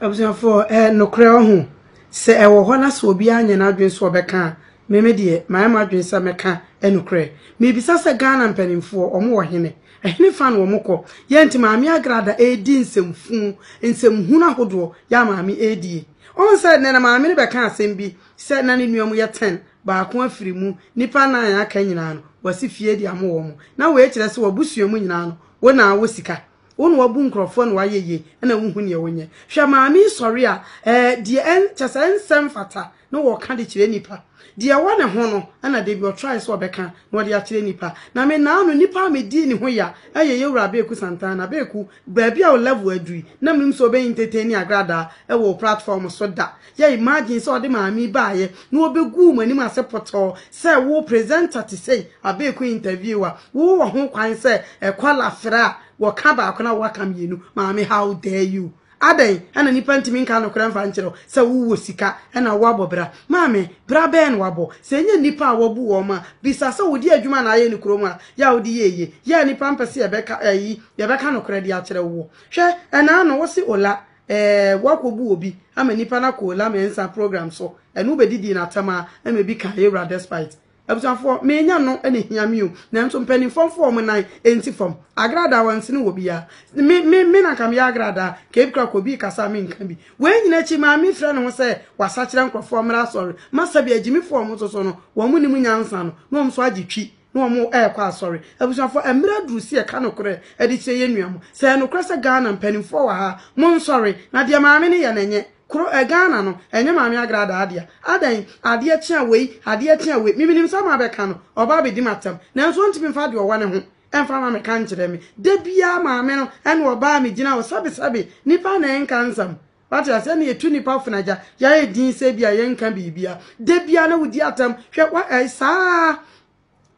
Observe no creo se ewo ho na se obi anya na adwen so obeka meme de my madwen sa meka enu kre me bisa se Ghana mpanimfo omo wo hene ehne fa na omo kɔ ye nti maami agrada edi nsemfu nsemhu na hodo ya maami edi on said na maami ne beka asem bi se na ne nuom ye 10 ba ko afiri mu nipa na anya ka nyina no wasi fie di amo wo mu na we kire se wobusuom nyina no wo na wo sika wonu wabu nkrofo no ayeye na wonhu ne wonye hwa maami sori a de en chasa ensem fata no wo ka de kire nipa de wo ne ho no ana de bi o try so obeka no de akire nipa na me na anu nipa me di ne ho ya ayeye wura be ku santana be ku ba bia o level adui na mnim so be entertain agrada e wo platform so da ye imagine so de maami baaye no obegu mani ma sepoto se wo presenter ti say abeku interviewer wo ho kwan se e kwala fra waka ba akona waka mienu maami how dare you aden ana nipa ntimi nka no kran fa nchero se wuwo sika ana wabo bra maami bra ben wabo se nya nipa wobu wo ma bisa se wodi adwuma na aye ni kromwa ya wodi yeye ya nipa mpese yebeka ayi yebeka no kredi akere wo hwe ana ano wo si ola wakobu obi ama nipa na ko ola mensa program so enu be didi na tama ama bi ka era despite Abusafo me nya no ene hiame o na nso mpanimfo form nan enti form agrada wanse ne obi ya me na kam ya agrada ke bikra ko bi kasa me nka bi we nyina chi ma me frɛ no se wasa kyerɛ nkrofo mra sɔre masabi agimi form so so no wo mu nim nyansa no no mso agitwi no mo kwa sɔre abusafo emra duru se ka no korɛ edi kyerɛ ye nuam sɛ no korɛ sɛ Ghana mpanimfo wa ha mo nsɔre na de ma me ne ye nenye kro egana no enye maami agrada adia adan adia tia wei adia tia wei miminim sa ma beka no oba be di matam na nso ntimi mfa de owa ne ho emfa ma me kan kire me de bia maami no ene oba me gina o sabe nipa na en kansam but ya se na etu nipa funaja ya edin se bia ye nka bibia de bia na wudi atam hwe wa saa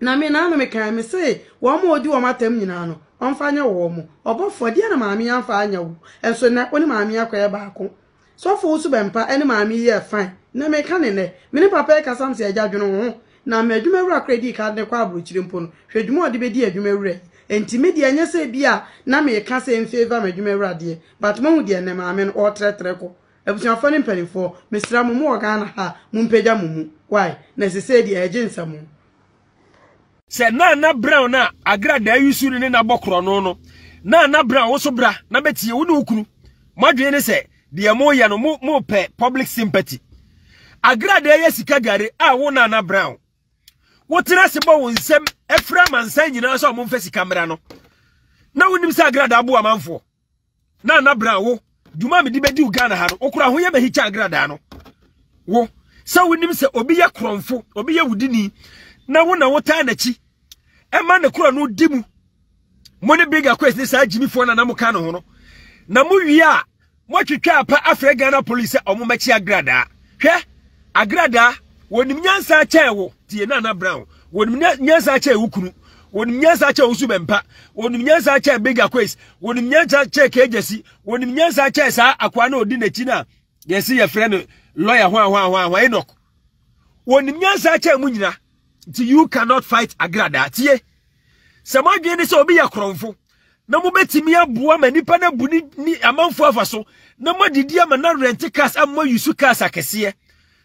na me na no me kan me se wo ma odi wo matam nyina no onfa nya wo mo obofo de na maami anfa anya wo enso na oni maami akwa ba ko so for so bempa any maami ye fine na me ka ne ne me ne papa e ka sam se adwadwono ho na me adwuma wura credit card ne kwa abrochire mpo no hwedwuma ode be di adwuma wura enti me de anya se bia na me ka se mfavor me adwuma wura de but mo hu de ne maami no o tretre ko ebusian fo ne mpanifo me sira mo mo organ ha mo mpagya mo mu why na se se de agensa mo se na na brown na agrada ayusu ne na bokro no no na na brown wo so bra na betie wo ne okunu madwe ne se the amoya no mo pe public sympathy agrade ye sika gare a wo na na brown wo tira se bo nsem efra mansan nyina so mo mfa sika mra no na wonim se agrade abo amanfo na na brown wo duma me di bedi Uganda ha no okura ho ye be hicha agrade no wo se wonim se obi ye kromfo obi ye wudini na wo na wo ta na chi e ma ne kura no di mu mo ne bigger quest ni sa jimifo na na mo ka no ho no na mo wi a Mwachitwa pa Afregana police omumechi agrada. Hwe? Agrada wonimnyansa achewo tie na na brown. Wonimnyansa achewo kunu. Wonimnyansa achewo subempa. Wonimnyansa ache bigger quest. Wonimnyansa ache kejesi. Wonimnyansa ache sa akwa na odi nachi na yesi ye friend lawyer ho enok. Wonimnyansa ache mu nyina. You cannot fight agrada tie. Samadwe ni so obi ya kromfo. Na mubetimi aboa manipa na buni amanfo afaso na madidi ama na rent cars amma yusu cars akese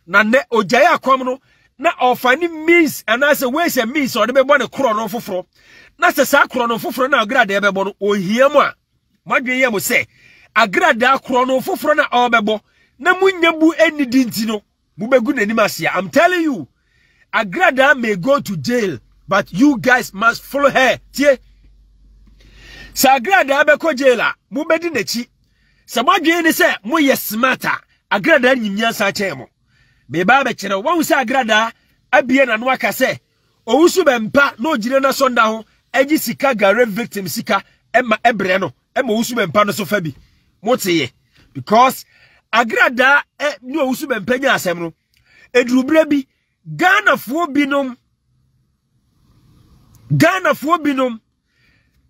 na ne ojaye akwam no na ofani means and as a ways and means or be bone kro no foforo na se sa kro no foforo na agrada ebebo no ohiam a madwe yam se agrada kro no foforo na obebo na munyabu enidi nti no mubegu nanimase. I'm telling you, agrada may go to jail, but you guys must follow her. Tie Sagrada abeko jela mubedi nechi samadwe ni se mo yesmata agrada nyimnyansa achemo beba be kire won se agrada abie na no akase owusu bempa no jire na sonda ho eji sika gare victim sika ema ebre no ema owusu bempa no so fa bi moteye because agrada no owusu bempa nya asem no edurubre bi Ghana fo binom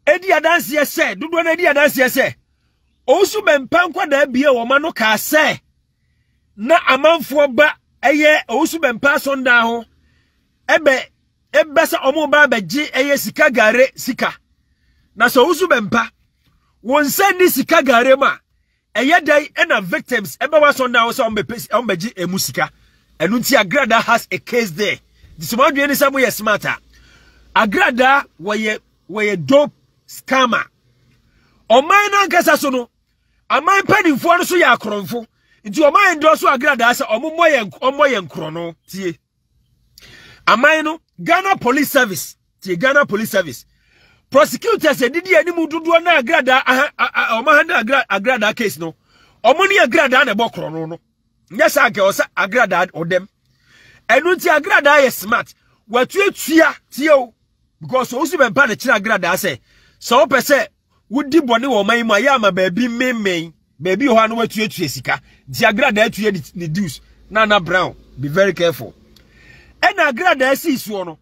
Edi adansi yese, dudu na edi adansi yese. Osu mempa da biye woma no ka se. Na amanfo ba eye osu mempa sonda ho. Ebe se omo ba beji eye sika gare sika. Na so osu mempa won se ni sika gare ma. Eye day and a victims ever was on now so on the Musika. And Nuntia Grada has a case there. This one is somewhere smarter. Agrada were dope scammer. On my Nankasasuno, a mine penny for so ya cronfo. Into a mind also Agrada or Moyen Chrono. Tie a mino Ghana Police Service. Tie Ghana Police Service. Prosecutors said, did any mudu na Agrada or Mahana Agrada case no? Or money Agrada and a bocrono. No. Yes, I can also Agrada or them. And when Agrada is smart, what you fear, Tio, because also when Panatina Agrada say, so per se, would the bonny or my Mayama baby may, baby one way to your Jessica, the Agrada to reduce Nana Brown. Be very careful. And Agrada sees one.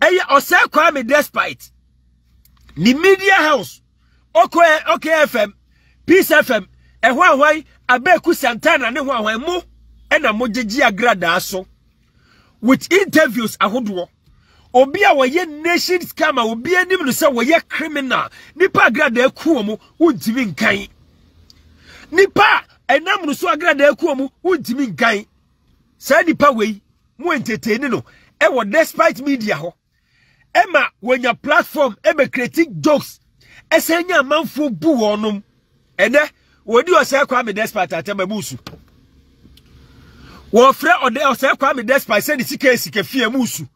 Eye osa kwa me despite ni media house okay FM Peace FM ehwanhwan abeku santana ne hwanhwan mu ena mojeji Agrada so with interviews ahodo obi a woye nation scammer obi anim no se woye criminal nipa Agrada akuo mu wuntimi nkan nipa enam no so Agrada akuo mu wuntimi nkan sa nipa wei mu entertain no ewo despite media ho Emma, when your platform ever critic jokes, a senior man for boo on them, and then when you are self-crime despite at my musu. Well, friend or they are self-crime despite saying it's a case, you can fear musu.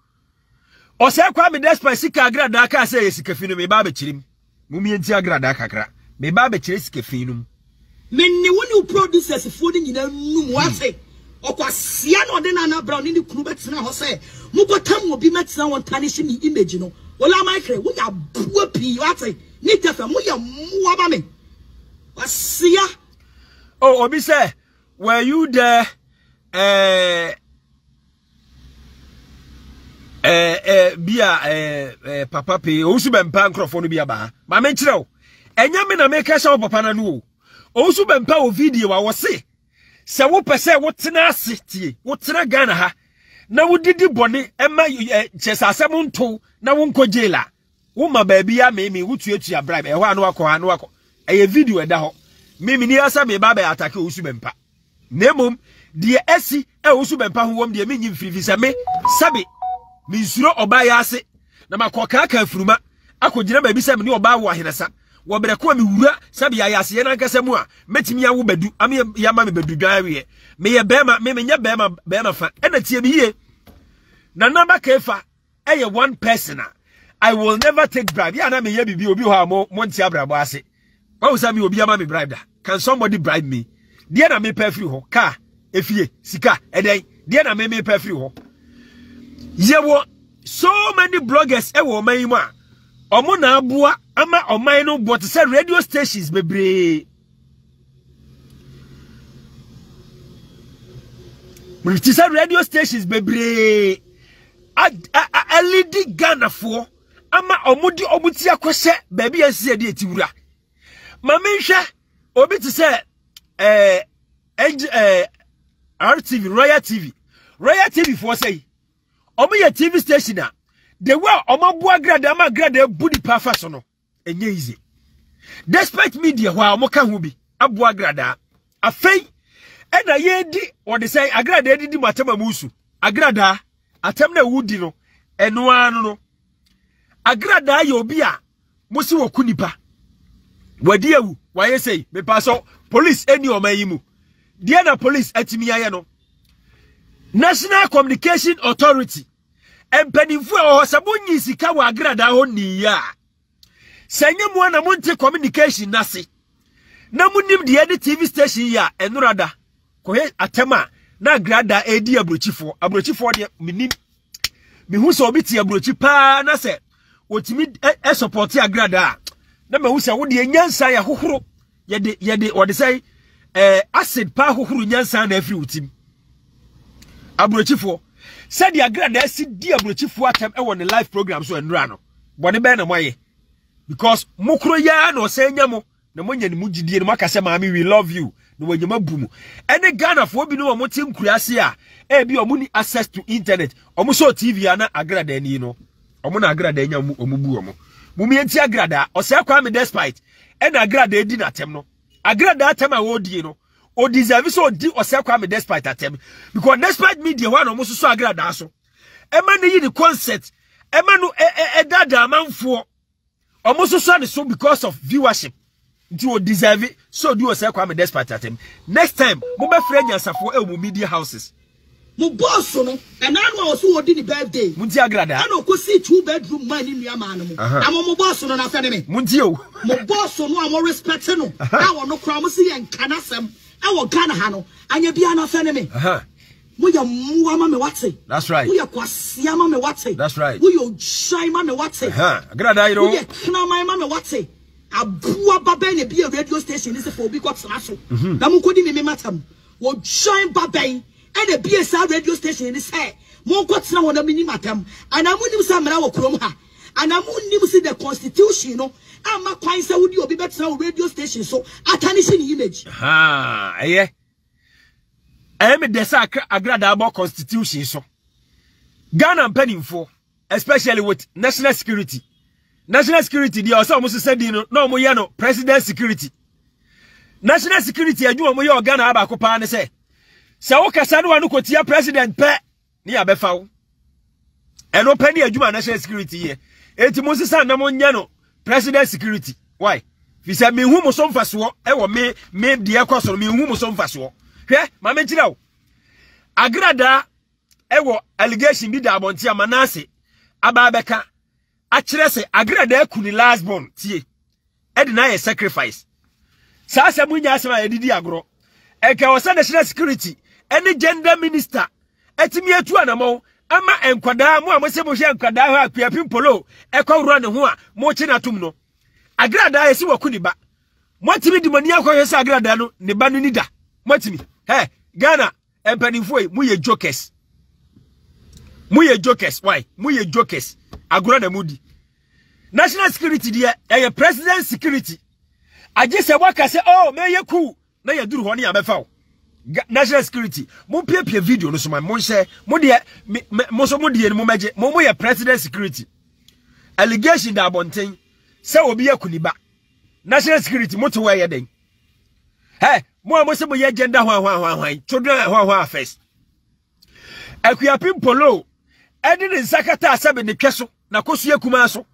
Or self-crime despite Sika Gradaka says, you can feel me, Babachirim, Mummy and Tiagradaka, me Babachiris Kefinum. Many one who produces food in the new water. Okwasiano denana brown in the clubetsna hose mukotam obi metsna won tarnish me image no ola micro we ya bua pii wate ni tefa mu ya mu aba me wasia oh obi say were you there bia papa pe o su bempa nkrofo no bia ba ma me kire enya me na me ka sha papa na no o su bempa o video wa wose se wo pese wo tena ase tie wo tena Ghana ha na wo didi bone ema chesasem nto na wo nkojela wo ma baabi ya meme wo tuatua bribe e ho anu akọ eye video eda ho meme ni asa me ba ba atake osu bempa nemom de esi e osu bempa ho wom de me nyim frifi se me sabe me nsuro oba ya ase na makoka ka afuruma akojira baabi se me ni oba wo ahenesa wo bereko mi wura sabe ya yase ye nankasa mu a metimi awo badu ame ya ma me badu dwawe me ye bema me nya bema fa ena tie mi ye na namba kefa eye one person I will never take bribe ya na me ye bibi obi ho amo monti abrabo ase wo sabe obi ama me bribe da can somebody bribe me dia na me pefri ho ka efie sika eden dia na me pefri ho ye wo so many bloggers ewo man mu a omo na aboa ama oman no but say radio stations bebre multi say radio stations bebre a lady Ghana for ama omudi obuti akohye baabi asie de etiwura ma menhwe obi ti say RTV Royal TV for say omo ya TV station a the way omabua Agrada ama Agrada budi pafa so no enye easy despite media wa omo ka ho bi abua Agrada afei e na ye di what they say Agrada di matema musu Agrada atem na wudi no eno anu no Agrada ye obi a musi wo kunipa wadi awu wa ye say me paso police eni omayi mu dia na police atimi aye no National Communication Authority Empenifu o sabunyi sika wa Agrada ho niya. Senye mu na monte communication nase. Na munim de edi TV station ya enurada. Kohe atema na Agrada edi abrochifo. Abrochifo de minim. Mi hu so obi ti abrochi pa na se otimi e support Agrada. Na me hu se wo de nyansa ya hohoro. Ye de wo de say acid pa hohoro nyansa na afri otim. Abrochifo said the Agrada si di abrochifo atem e won the live program so enura no bone be na moye because mukro ya na osenya mo na monya ni mugidie no makase maami we love you no wanyama bumu any Ghana for bi no wo motim kuriase a e bi omu ni access to internet omu so TV ana Agrada ni no omu na Agrada nya omu bu omu mumie ntia Agrada osea kwa me despite and Agrada edi na tem no I grant that time I would, you know, or deserve so deep or self crime despite that time. Because despite me, the one almost so I grant that so. Emma, the concept, Emma, no, that amount for almost so because of viewership. You deserve it, so do yourself come despite that time. Next time, mobile friend yourself for a media houses. Boss, and I was who did the birthday. Muntiagrada, I don't see 2-bedroom mine in Yamano. I'm a boss on an academy. Muntio, my boss on one respect. No, I want no promising and canasam. I want Ganahano, and you be an enemy. We are Muamma Watsi. That's right. We are Quasiama Watsi. That's right. We are Shimama Watsi. Gradairo, we are Knama Watsi. Abua Babane be a radio station is a phobic of Sasso. Namukodi me matam. What shine Babane and a BSR radio station is hair. More gods now on a mini matam. And I'm with you some now cromha. And I'm with you see the constitution. I'm not quite so would you be better radio station. So I tarnishing image. Ha, yeah. I am a desacre agradable constitution. So Ghana I'm penning for, especially with national security. National security, they also must say, no more yano, president security. National security, I do a more Ghana Abacopa and say, Sao Casano and Ukotia president pe near Befau. And no penny a Juma national security here. It must say, no more yano, president security. Why? He said, me whom was on fast war, I will make the across on me whom was on fast war. Here, my mental. Agrada, I will allegation be the Abontia Manase, Ababeka. Actually, say agree that kuni last born tie. E dey na sacrifice. Sa se munya se ma edidi agro. E ka wose national security, any gender minister, etimi etu anamo, ama enkwada mo amose mo hwe enkwada ho akwa pimpolo, e kwa wro ne ho a mo chi na tom no. Agree that yesi wa kuni ba. Mo timi di mani akwa yesi agree that no ne ba no ni da. Mo timi. Hey, Ghana, empanifo e mu ye jokers. Mu ye jokers, why? Mu ye jokers. Agora Moody. National security dear, a president security. I just say what I say, oh, may you cool. Now you do honey abefao. National security. Mon pay video no so my mon share mo dear moso mo dear mo maje mo moye president security. Allegation da bonten say obi akuniba. National security mo to where den. Hey, mo say mo ye gender hwan children hwan first. Akuapim polo edin zakata asabe ne twaso na kosu akuma so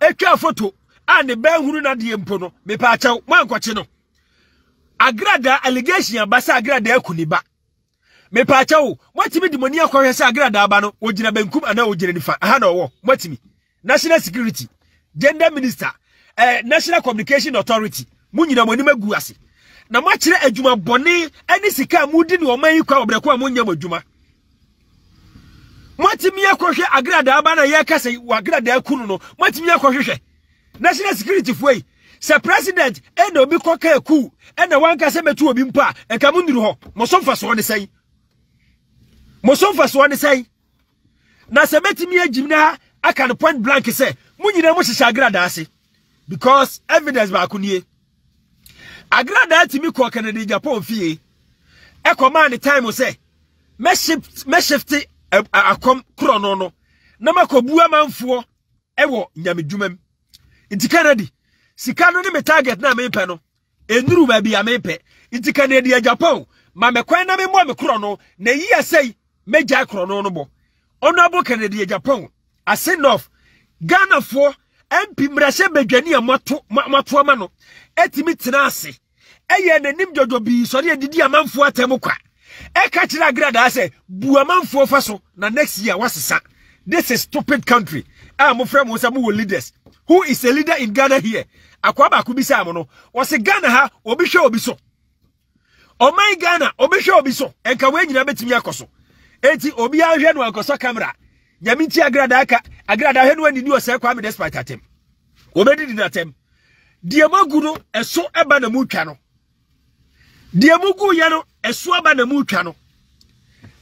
etwa foto and the ban huru na de mpo no me pa chaw mankoche no agrada allegation abasa agrada akuniba me pa chaw mwatimi de moni akohwe se agrada aba no ogina bankum ana ogina nifa aha na wo mwatimi national security gender minister national communication authority munyina moni magu ase na mwakire adwuma bone ani sika mudi ne oman kwa obreko amunya madwuma Matimi akohwe agrada aba na ye kasa wagrada akunu no matimi akohwe national security foi se president eno obi koka eku eno wanka se metu obi mpa enka munuru ho mo somfa so ne sai na se metimi agimna aka no point blank se munyina mo hihya agrada ase because evidence ba akunie agrada atimi koka na de Japan fie e command time se me shift akom krono no na makobu amanfo ewo nyamedwumam inti Kennedy sika no ne me target na me pe no enuru ba bia me pe inti Kennedy ya Japan ma me kwen na me mo me krono na yi asai meja krono no bo honorable Kennedy ya Japan as enough Ghana for MP mrashe bedwani amato ama no etimi tenase eye na nim jojo bi sori edidi amanfo atem kwa Eka chila grada ase buaman faso na next year wasisa. This is stupid country. I'm a friend who leaders. Who is a leader in Ghana here? Akwaba kubisa amono. Wase Ghana ha obisho obiso. Omai Ghana obisho obiso. Enka wenyi na beti miyakoso. Eti obiya henu wakoso camera. Nyamichi agrada aka agrada henu wendi niwa se kwa amides pa itatem. Obedi dinatem. Diemo guno eso eba na mukano. Diemo gu yano Eswaba na mu twa no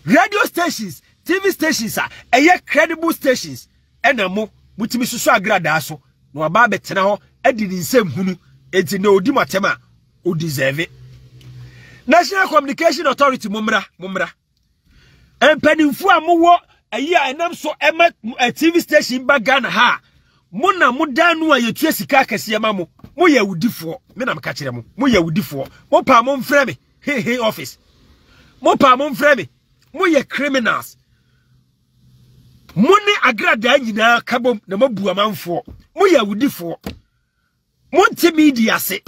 radio stations TV stations are eye credible stations ena mo mutimi susu agrada aso no aba betena ho edidi nsem hunu enti na odi matema o deserve National Communication Authority mumra empanimfu amwo eye enam so ema TV station ba Ghana ha mo na mo danu ayetua sika kese yema mo Moya would do for Madame Catcham. Moya would do for Mopamon Fremi. Hey, office. Mopamon Fremi. Moya criminals. Money agradagina cabum, the Mobua man for Moya would do for Montemedia say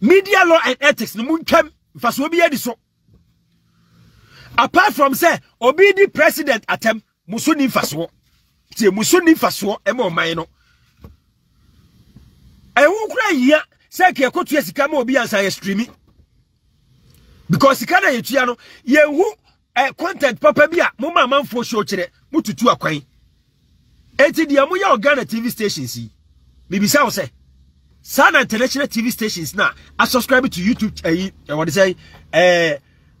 media law and ethics. No moon came fast will be so. Apart from say, Obi the president attempt Musuni Faswo. Say Musuni Faswo, Emo Maino. I won't cry here. Say, Kiako Tia Sikamo be as I streaming. Because Sikana Yetiano, ye who a content papa bia, Mumma man for show chile, Mutu Aquain. Eti the Amuya or Ghana TV stations see. Bibi Sao say. Sana international TV stations now. I subscribe to YouTube, what they say,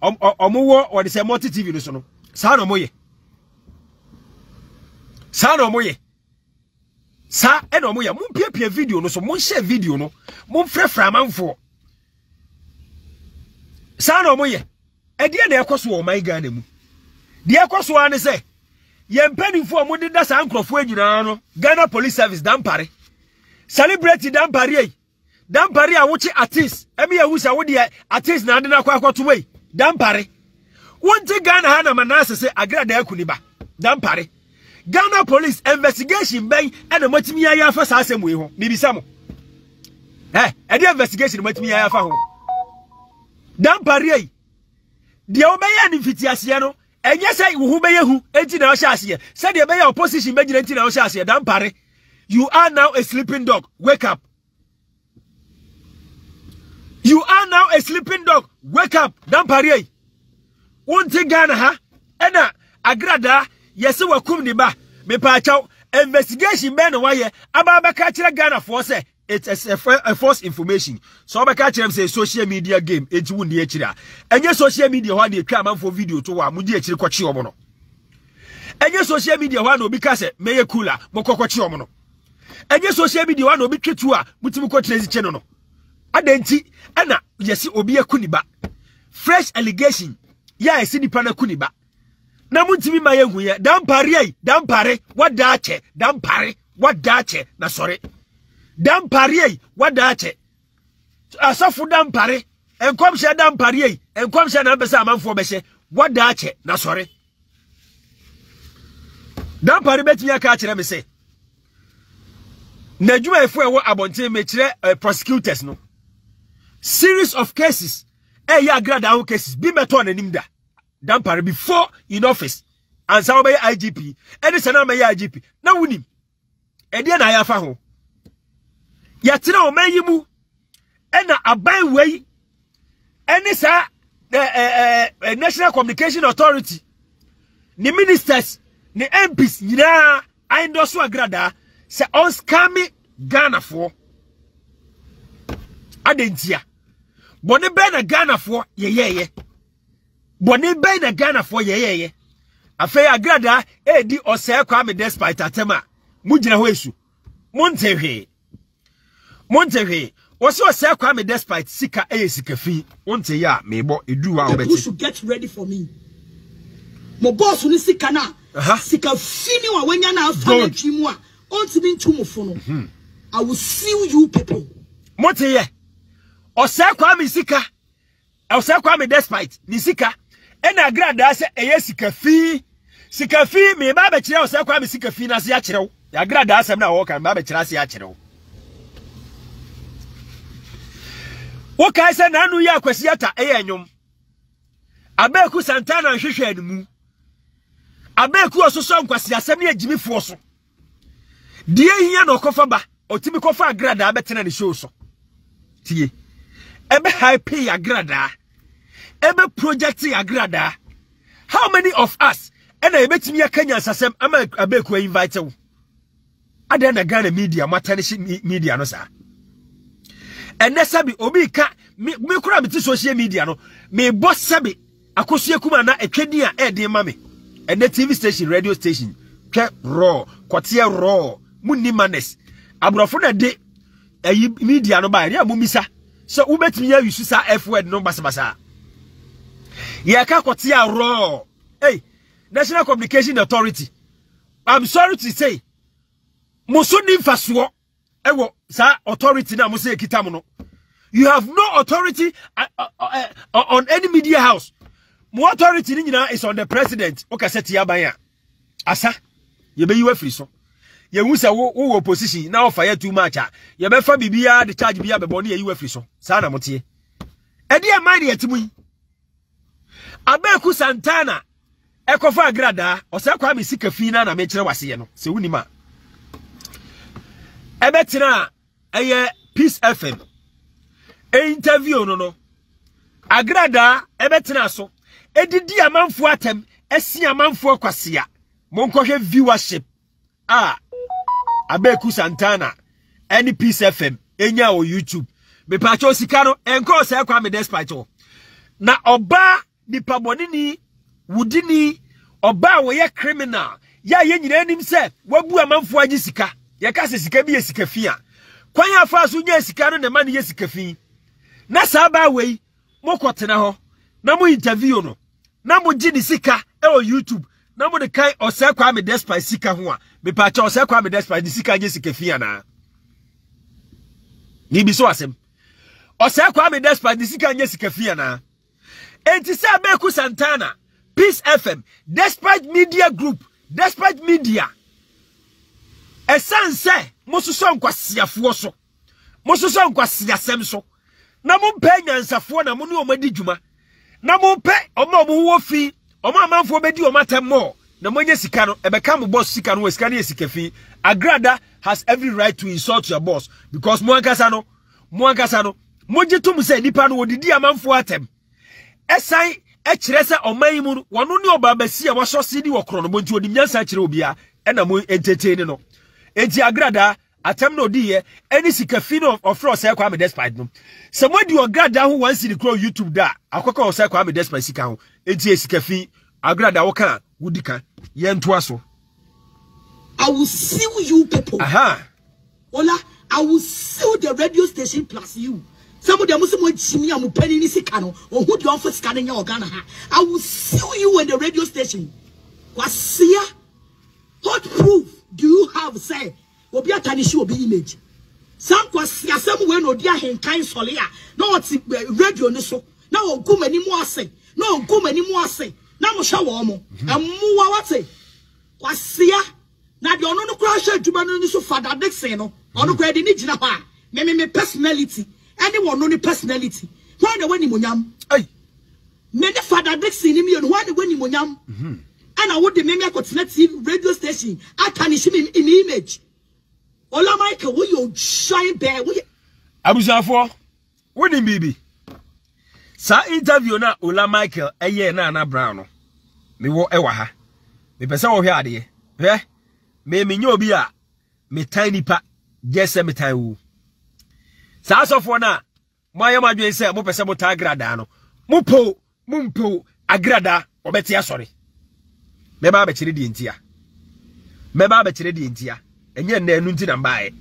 Omuwa or they say multi TV no sono. Sana moye. Sana moye. Sa eno moya mun pia video no so mun share video no mun frefra manfo sa na moye e de na ekoso o my Ghana mu de ekoso ane se ye mpanimfo mu de da sa nkrofo agyina no Ghana police service dampare celebrity dampare a wochi artist emi ya husa wo de artist na de na kwa kwato wei dampare wonti Ghana ha na manase se agrada akuniba dampare Ghana police investigation bang and the Matimiya Yafa Sasemwe. Maybe some. Eh, and the investigation Matimiya Yafa. Dan Parier. The Obeyan in Fitiasiano, and yes, I who may who, 18 hours. Said the Obeyan opposition made 18 hours. Dan Pare. You are now a sleeping dog. Wake up. You are now a sleeping dog. Wake up. Dan Parier. One thing Ghana, ha? Ena Agrada. Yes, we come the ba. Me pa chow investigation ben no why. Aba ba catch Ghana for say it is a false information. So ba catch them say social media game. It won the chira. Enye social media ho dey twa man for video to wa mu dey chiri kwchi omo no. Enye social media ho na obi ka say meye cooler mo kwkwchi omo no. Enye social media ho na obi twetu a mutim kwtrezi che no no. Adanti na yesi obi akuni ba. Fresh allegation. Yeah, I see the pana kuni ba. Namun timi mayengu ye dampare wadache dampare wadache na sorry dampare wadache asafu dampare enkomsha dampare enkomsha na besa amanfo obehye wadache na sorry dampare betimi aka akire me se na djuma efu ewo abonte me kire prosecutors no series of cases ya grada how cases bi meton animda Dampare before in office and some by IGP and it's another IGP now we need and then I have a home yet no may you move and a by way and it's a national communication authority the ministers the MPs you know I endorse a grada say on scamming Ghana for adentia but the better Ghana for yeah Bonnie bay na Ghana for ye. Afe agrada di osea kwame despite atema. Mujina ho esu. Montehe. Wose osea kwame despite sika sika fi. Wonte ya mebo eduwa obeti. You should get ready for me. Mo boss ni sika na. Sika fini wa wenya na afale twimu a. Onti bi ntumofo no. I will seal you people. Montehe. Osea kwame sika. Osea kwame despite ni sika. Ena grada se eye sikafi me ba be kire osɛ kwa me sikafi na se ya kire wo ya grada asem na wo kan ba be kire ase ya kire wo wo kai se na nu ya kwasi ata eye nyom abeku santana nhwehwe anmu abeku ososo nkwasi asem na agimi fo so die hia na okofa ba otimi kofa grada abetena ne show so tie ebe hype ya grada every project agrada. How many of us and I bet me a Kenyan sasem ama abeku invite you? I then a Ghana media maternity media no sir. And sabi obi ka me kura me social media no me boss sabi akosie kuma na etwedia e de mame. And the TV station radio station ke raw kwatia raw munni manes abrofo na de media no ba ya mumisa so ubetimi ya yusu sa f word no basabasa. Yaka kotia raw. Hey, National Communication Authority. I'm sorry to say. Musuni faswo. Ewo, sa authority na muse ekitamu no. You have no authority on any media house. More authority ni nyina is on the president. Okay, set yaba ya. Asa, ye be you free so. Ye hu se wo opposition na ofire too much. Ye be fa bibia the charge bibia be born ye you free so. Sa na motie. E de e mind ye timu yi. Abeku Santana ekofa agrada o se kwa me sika fi na na me kire wase no. Se woni ma. Ebetina aye Peace FM. E interview no no. Agrada ebetina so. Edidi amanfo atem, esi amanfo akwasea. Monkohwe viewership. Ah. Abeku Santana any Peace FM enya o YouTube. Me pacho sika no enko se kwa me despite o. Na oba ni pabonini wudini oba wo ye criminal. Ya ye nyina nim se wabu amanfo agi sika. Ye ka se sika bi ye sika fi a. Kwan ya fa so nya sika no ne ma ne ye sika fi. Na sa ba wei mokotena ho. Na mo interview no. Na mo ji ni sika e o YouTube. Na mo de kai ose kwa me despite sika ho a. Me pa cha ose kwa me despite ni sika je sika fi ana. Ni bi so asem. Ose kwa me despite ni sika je sika fi ana. Enti se Abeku Santana, Peace FM, despite media group, despite media. E sanse mo suso nkwasiafo so. Mo suso nkwasiasem so. Na mo pe nyansafo na mo ne omadi dwuma. Na mo pe omo mo wo fi omo amanfo bedi omo atemmo na mo nya sika no ebeka mo boss sika no sika ne sika fi. Agrada has every right to insult your boss because mo ankasa no mo jitum se nipa no odidi amanfo atem esai ekire se oman mu wono ne obabasi e waso sidi wokro no bonti odimnyansa kire obia e na mo entertain no eji Agrada atem no di ye any sika fi no ofro se kwa me despite no se mo di Agrada ho wan si kro YouTube da akoko o se kwa me despite sika ho eji sika fi Agrada wo kan wudi kan ye nto aso. I will sue you people. Aha. Ola, I will sue the radio station plus you. Some of them Jimmy and Penny Sikano or who do offer scanning your Ghana. I will sue you in the radio station. Wasia, what proof do you have, say? Obia Tanishu obi image. Some Kwasia, some when Odia Henkai Solia. No, what's radio no so. Now, come any more say. No, come any more say. Now, Shawomo. And Muawate. Wasia. Now, you no crash at Jumanu so far that next no. On the credit, Nijinapa. Me personality. Anyone only personality. Why the winning Munyam? Aye. Many father breaks in him, and why the winning Munyam? And I would the Memia Cotletti radio station. I tarnish him in image. Ola Michael, will you shine bear? Abusafo, winning baby. Sa interview na Ola Michael, a year na Brown. Me wo ewaha. Me person wo here, dear. Eh? Me nyo bia. Me tiny pa. Yes, me tiny woo. Sasofo na moyema dwen se mo pese mo ta Agrada no mo po Agrada obeti asori meba abekire di entia enye na enu nti na mbaaye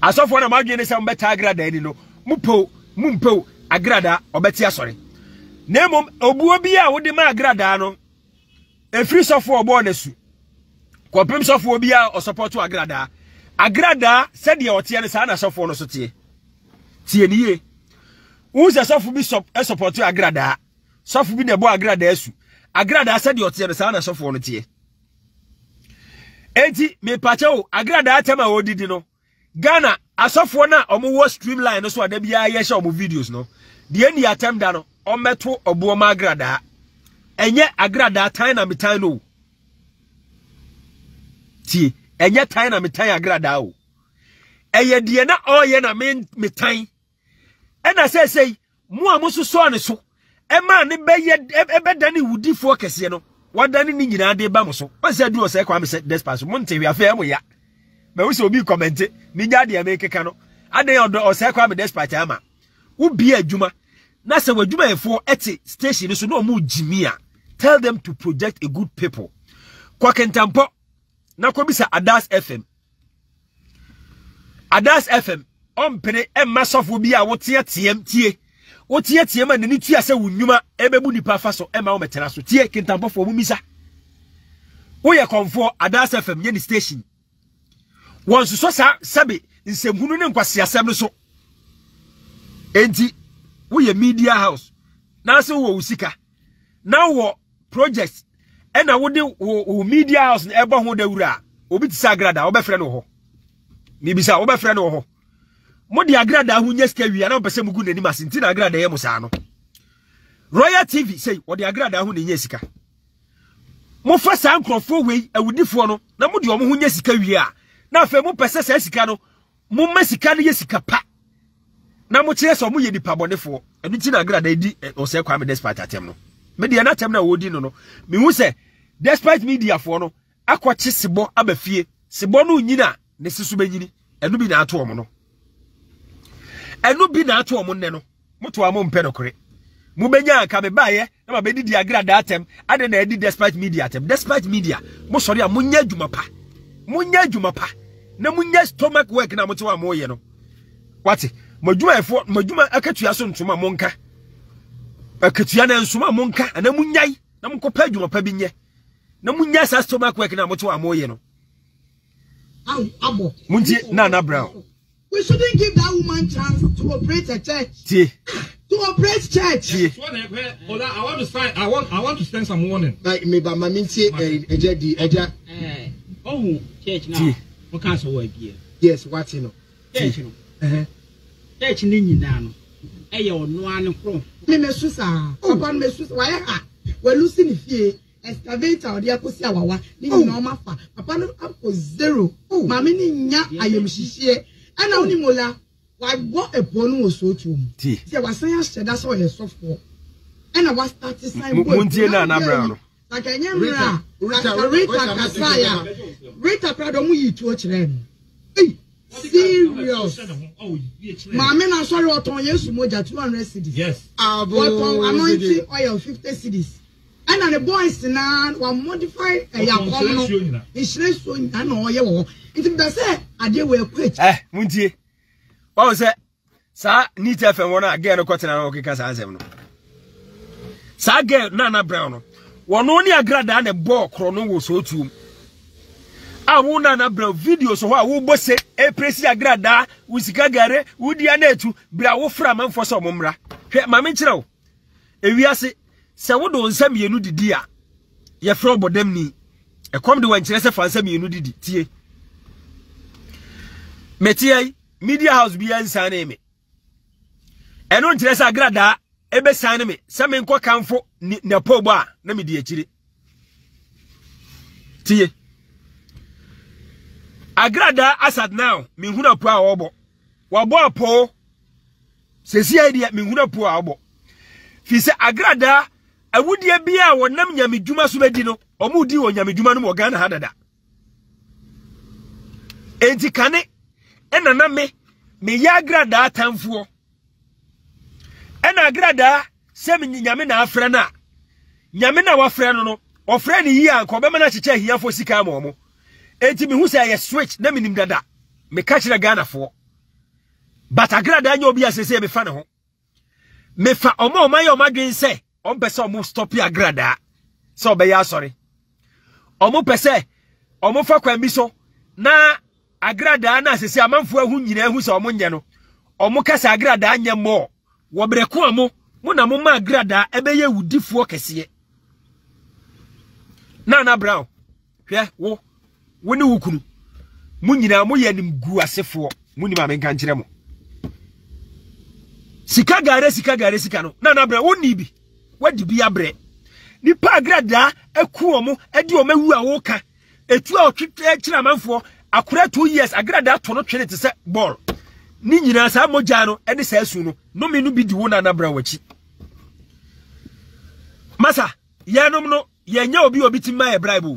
asofo na madwen ne se mo beta Agrada eni no mo po Agrada obeti asori nemom obuo bi a wodi ma Agrada no efri sofo obo na su kopem sofo obi a osupport Agrada said your tier is an assault for no sotie. Tieni, who's a soft bishop, a support to Agrada. Soft be the boy Agrada. Agrada said your tier is an assault for no tier. Enti, me pacho, Agrada tema o didino. Ghana, a soft one or more streamline or so, there be a yes or more videos, no. The end ya tem dano, or metal or booma Agrada. And yet Agrada, time and metano. T. And yet, time I'm a tie Agrada. And yet, Diana, oh, yeah, I mean, me time. And I say, Mua Musu Soneso. A man, a better than he would do for Cassino. What done in Nina de Bamoso? What said you, sir? Come said, Despas, Monte, we are fair, we are. But we shall be commented, Nigadia make a canoe. I dare or sir, come despite Ama. Who be a Juma? Nasa were Juma for Etty station, so no more Jimia. Tell them to project a good people. Quack and Tampo. Na kobisa Adas FM ompene emma sofo bi a wotie tiem anani tua se wunwuma ebebu nipa fa so emma wo metena so tie kintampofo mu misa wo ye konfo Adas FM ye ni station won so sabe nsɛmhunu ne nkwasiasɛm so enti wo ye media house na se wo usika na wo project ena wo de wo media house na ebo ho da wura obi ti sa agrada wo be frɛ no ho mi bi sa wo be frɛ no ho mo de agrada ho nya sika wi na pese mugu nani mase nti na agrada ye mo sa no Royal TV sei wo de agrada ho ne nya sika mo fa sa nkrofo wei awudifo no na mo de omo ho nya sika wi a na fa mo pese sa sika no mo ma sika no ye sika pa na mo kire so mo ye nipa bonefo enu ti na agrada di ose kwa me despite atem no me de na atem na wodi no no me hu se despite media fo no akwache sebo abafie sebo no nyina ne sisu benyini enu bi na ato omo no enu bi na ato omo nne no moto amo mpe no kore mo benya aka me baaye na ma be di agrada atem ade na di despite media atem despite media mo sori a mo nya dwumapa mo nya dwumapa na mo nya stomach work na moto amo ye no wati majuma akatua so ntoma monka akatua na nsoma monka ana munyai na mkopa adwuma pa bi nye na munya sa stomach work na moto amoye no abo munje Nana Brown. We shouldn't give that woman chance to operate a church. To operate church. Yes, I want to send some warning. Like me ba mami ntie eje di eja oh church now we can't so again. Yes, what you know church no church ni nyina no eye ono anu kro me mesusa papa mesusa wa ha we lusi ni fie excavator odia kosi awawa ni nyina ma fa papa no ampo zero mami ni nya ayemshishie ana oni mola wa go ebonu osotu mu ti se wasan ya sheda so ye sofo ana wa start sign go muntie na na bra no like anya mira Rita Kasaya Rita Prado mu yi tuo chire serious. Mama na sorry oton Yesu moja 200 cedis. Yes. Oton anointing oil 50 cedis. And the boys na wa modify eya komo no. Inshreso na na oye wo. Nti be say ade we kwet. Muntie. Wa say sa ni TFM wona again no kwetena na okika sa asem no. Sa girl Nana Brown no. Wono ni agrada na ball kro no wo so tuom. Awuna na bra video so ho wo bose epresi agrada usika gare wudia na etu bra wo fra manfo so momra hwe mame kire wo ewiase se wo do nsam yenu didi a ye fra bodam ni ekom de wan kire se fa nsam yenu didi tie metie media house bi ansa na eme eno nkire se agrada ebe san na me se me nko kanfo na pobo a na me di akire tie agrada asad now minhuna po a obo wabo apo sesi idea minhuna po a obo fi se agrada awudie bia wonam nyamedwuma so bedi no omudi wo nyamedwuma no ogana hadada enti kane enana me ya agrada atamfuo ena agrada sem nyame na afre na nyame na wafre no no ofre ni yi anko be ma na chiche hiafo sika ma omo enti me hu say switch na minim dada me ka kire Ghana fo but agrada anya obi asese me fa ne ho me fa omo ya omadwen se ompese omo stop ya agrada so be ya sorry omo pese omo fa kwambi so na agrada na asese amanfo ahu nyina hu se omo nye no omo kasa agrada anya mo wo breko omo mo na mo ma agrada ebe ye wudifo kese Nana Brown hwe wo woni wukunu munyina mo yanim gu asefo munima menka nkire mo sika gare sika no na bra woni bi wadi bi abre ni pa agrada aku omo edi o mawu a wo ka etu a otwetwe kire manfo akora 2 years agrada to no twene te se ball ni nyina sa moja no edi sa asu no no me no bi di wo na bra wachi masa yanom no yenya obi ti ma e bribe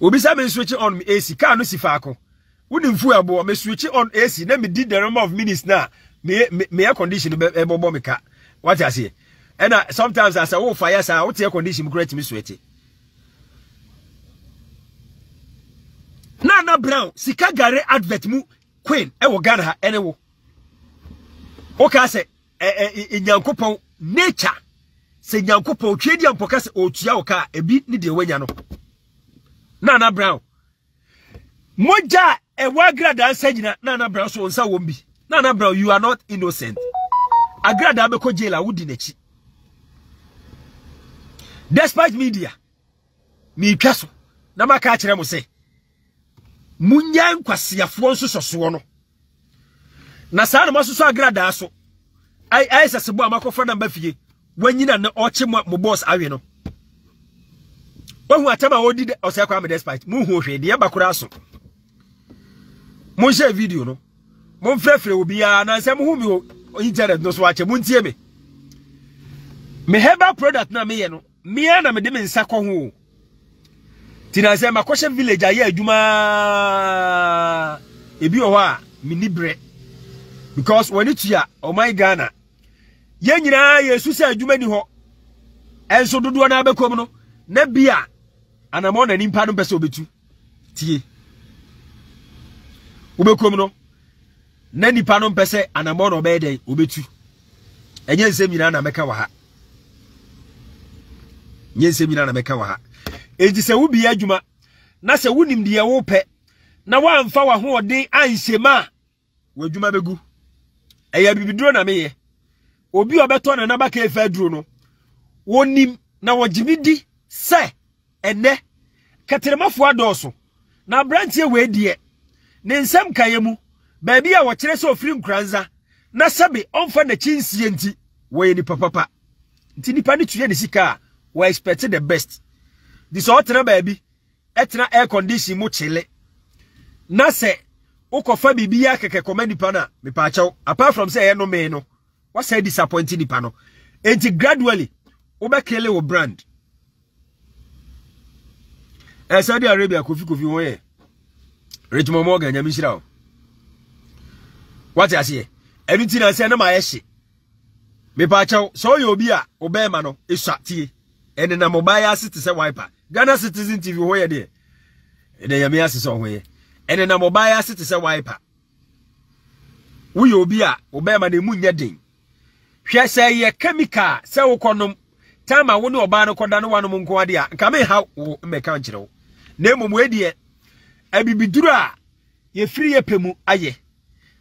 Obisa me switch on AC ka no sifako. Woni mfu ebo me switch on AC na me did the number of minutes na me air condition be bobo me ka. What I say? And sometimes I say oh fire sir, what air condition great me switch. Nana Brown sika gare advert mu queen e wo Ghana ha ene wo. O ka say Nyankopon nature. Se Nyankopon twedi ampoka se otua wo ka ebi ni de wanya no. Nana Brown. Moja ewagrada nsejina Nana Brown so onsa wombi. Nana Brown, you are not innocent. Agrada abeko jela wudi nechi. Despite media, mi kaso na maka akire mo se. Munya nkwasiafo nso soso no. Na saa no masoso agrada aso. Ai sasebo amakofra na bafie. Wanyina na oche mo boss awe no. Ohu atama odi de osekwa me despite. Mu hu hwe de bakura aso. Mo share video no. Mo mfrefre obi ya na nsem hu mi internet no so ache mo ntie me. Me heba product na me ye no. Me na me de me nsa ko ho. Tinase makoshe village aye adwuma. Ebi o ha me nibre. Because when it ya oh my Ghana. Ye nyina Yesu se adwuma ni ho. Enso dodo na abekom no. Na bia anamona nimpa no pese obetu. Tie. Obekom no. Na nipa no pese anamona obede obetu. Enye nsem nyina na meka wa ha. Nyense mina na meka wa ha eji se wo bia adwuma na se wonim de wo pe na wa amfa wa ho odin anhyema wo adwuma begu eya bibidro na meye obi obeto na na baka efa duro no wonim na wo jibidi se ene kateremafo adoso na brantie we die ne nsem kayemu ba bia wo kire se ofiri nkranza na sebe onfa na chinsie nti wo ye ni papapa nti nipa ne tuye ne sika we expect the best. This other baby, etna air condition mo chile. Na se, ukofa bibiya keke komeni pana mi pachaw. Apart from say no me no, what say disappointing pano. Enti gradually, oba kele o brand. Saudi Arabia kofi woye. Rich momo ganya mishirao. What yasiye? Everything I say na ma eshi. Mi pachaw, so yobiya obe mano isatiye. And in a mobile citizen wiper. Ghana Citizen TV, where there? And then Yamia is somewhere. And in a mobile citizen wiper. We obia, obama de munya ding. She say ye chemical, sell condom. Time I won't obano condano one monko idea. Come in how me country. Name Mwedie. I be bidura. Ye free ye pemu, aye.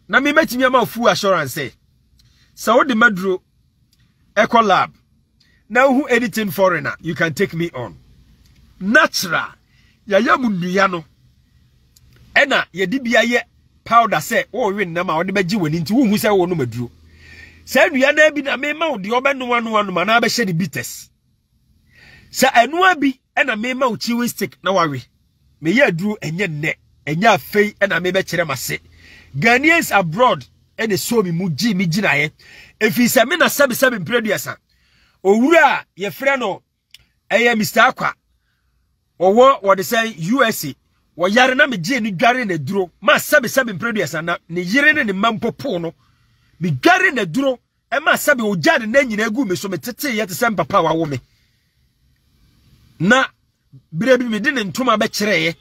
Na me met in your mouth full assurance, say. So the madru echo lab. Now who editing foreigner, you can take me on. Natural. Yaya munduyano. Ena, ye dibia ye powder se, oh win nama wadi beji weninti wu huse wonu medru. Se enu ya nebi na me ma udi oba nuwa nuwa nuwa na abe shedi bites. Se enuwa bi, ena me ma uchiwe stick na wawi. Me ye dru enye ne, enye fei, ena me chere mase. Ghanaians abroad, ene so mi muji, mi jina ye. Efi se mina sabi sabi mpredu ya san. Owura ye frano eye Mr. Akwa owo wo de say USA wo yare na me gye ni dware na duro ma sabe sabe producer na ne yire ne mampopo no me dware na duro e ma sabe o gya na nyina egu me so me tete ye te sem papa wa wo me na bire bi me de ne ntoma be kire ye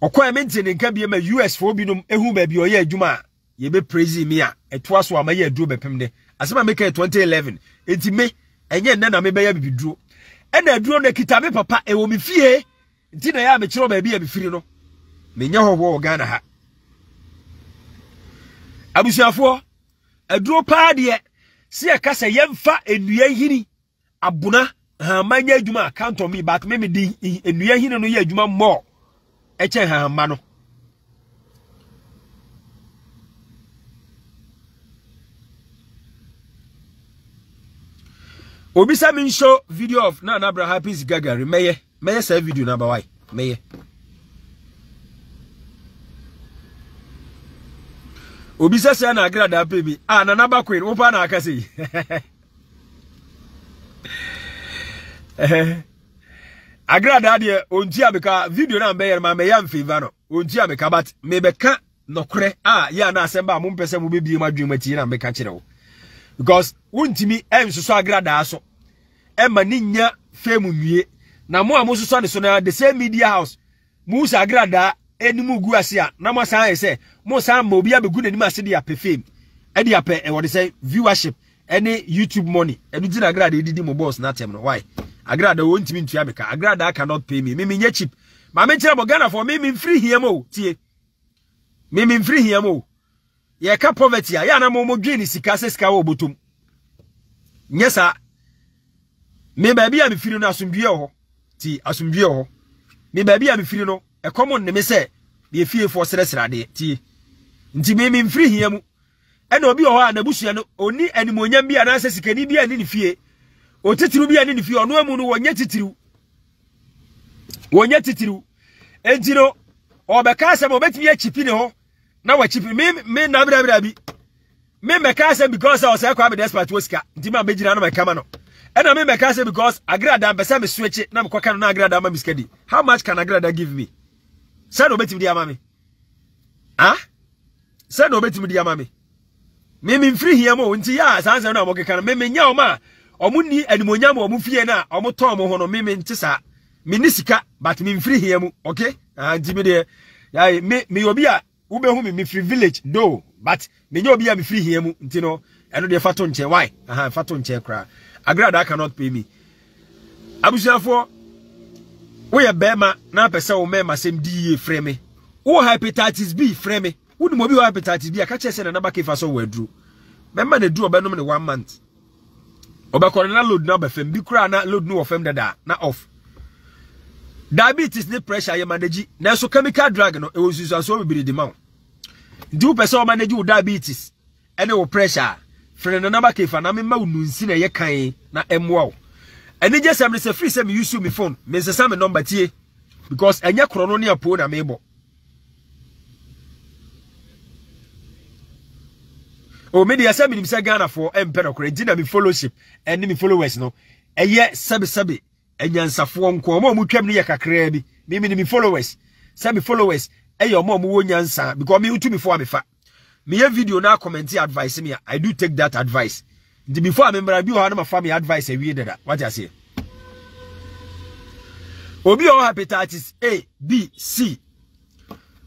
okwa me nti ne nka bi ma US fo bi no ehu ba bi o ye adwuma ye be praise me a etoa so ama ye duro be pem de asema make 2011 enti me enye nne na me be ya bibiduro ena aduro na kitabe papa ewo me fie enti na ya me kiro ba bi ya bifiri no me nya hoho o Ghana ha abusiafo aduro pa de se e kasa yemfa enua hini abuna ha manya adwuma account on me back me di enua hini no ye adwuma mo eche ha ma no Obisa min show video of Nana Brown Happy Zigagari. Meye say video number why? Meye. Obisa say na agrada baby. Ah Nana Brown Queen. Opa na akasi. Agrada de ontia beka video na meye ma meye am favor no. Ontia beka but me beka nokre. Ah ya na asemba mo mpese mo bebi ma dwumati na beka kirewo. Because untimi ensusu agrada aso emma ninya femu nwie na mo amususu ne so na the same media house musa agrada enimu gu ase a na mo san ese mo san ma obi abegu nanimu ase de apefem e de ape e wode say viewership any YouTube money edu jina agrada edidi mo boss na tem no why agrada untimi ntua meka agrada cannot pay me nye cheap Ma me chira Ghana for me free here mo tie. Me free here mo. Ye ka poverty ya na mo mo dwi ni sika sika wo botum. Nyesa me baby ya me free no asomdwe ho. Ti asomdwe ho. Me baby ya me free no e common ne me say be fie for seresrade tie. Nti me free here mo. Eno obi ho a na busu ya no oni animonyam bi ana sika ni bi ani ni fie. Otitiru bi ani ni fie ono amu no wo nya titiru. Wonye titiru ejiro obeka se obetimi achipi ne ho na wa chipi me na bra bi me meka se because I was a kwame despot woska ntima bejira na meka ma no and me meka se because agrada besa me switch na me kwaka no agrada ma miskadi how much can agrada give me said obetimi dia ma me ah said obetimi dia ma me me mfiri hia mo nti ya sansan na obokeka me nya o ma omuni animonyam omufie na omoton mo ho no me ntisa Minisika, but me free here, okay? And Jimmy there, me obia, ube whom me free village, no, but me obia me free here, you know, and the faton chair. Why? Faton chair cry. Agrada cannot pay me. Abuja for we a bema, na pesa o mema same DE frame. O hepatitis B frame. Wouldn't mobile hepatitis B, I catch us in another cave as well, Drew. Remember the Drew abandoned 1 month. Oba corona load number fem, be cry, not load no offender, not off. Diabetes ne pressure ye manage na so chemical drug no e wo susu aso bibiri de ma ndi wo person manage wo diabetes ene wo pressure frene no number kefa na me ma wo nunsi na ye kan na emwa wo ene je sam se free sem use me phone me se sam number tie because enye kro no ne apo na me bo o me de asem nim se Ghana for empe no kro na me fellowship ene me followers no eye sabe enyansafo nko mo mutwam ne yakakra bi mimi ni mi followers say mi followers eyo mo wo nyansa because me utu before abefa me ya video na comment advice me I do take that advice ndi before me mra bi ho na fa me advice awie dada what I say obi o hepatitis A B C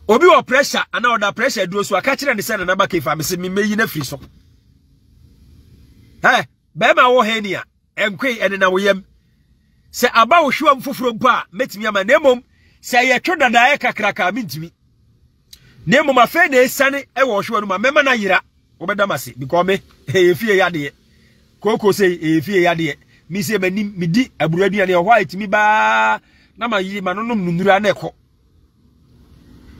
obi o pressure ana oda pressure duro so aka kire ne say na na back fa me say me meyi na free so eh be ma wo henia enkwei ene na wo yam se aba wo hwam foforo mpa metimi ama nemom se ye twoda dae kakraka mintimi nemom afa na esane e wo hwanu ma mema na yira obeda mase because me efie yade koko sei efie yade mi se mani midi aburadu ane white mi ba na ma yiri ma nonom nunura na ekọ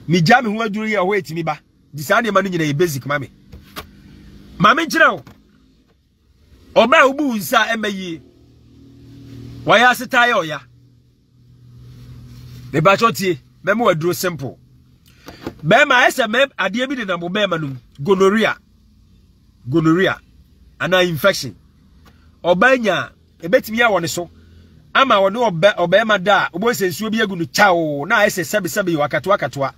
mi ja me ho aduru ye white mi ba disane ma no nyina ye basic mame mame nkyirawo oba ubu nsa emayi why are you ya? The bachoti, memo draw simple. Bema SMM, I dear me number Bemanum, gonorrhea, and an infection. Obanya, a bet me I want so. Ama I want no Obama da, boys and Subia Gunu Chao, now I say Sabi Wakatwa.